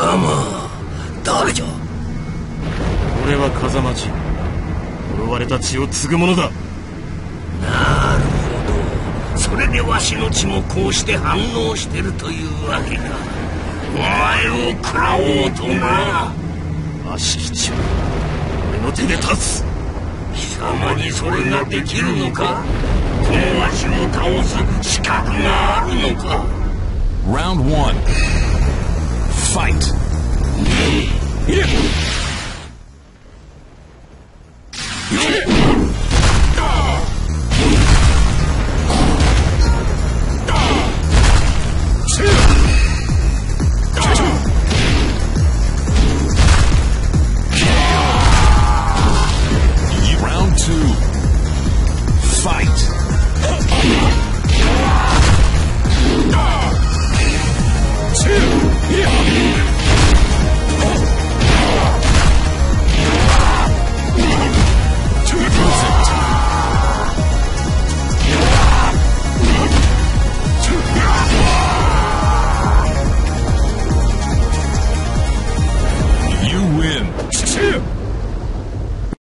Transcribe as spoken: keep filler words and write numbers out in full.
貴様、誰じゃ。俺は風町、呪われた血を継ぐ者だ。なるほど、それでわしの血もこうして反応してるというわけか。お前を食らおうとな。悪しき血は俺の手で断つ。貴様にそれができるのか。このわしを倒す資格があるのか。Round one. Fight. Hit it.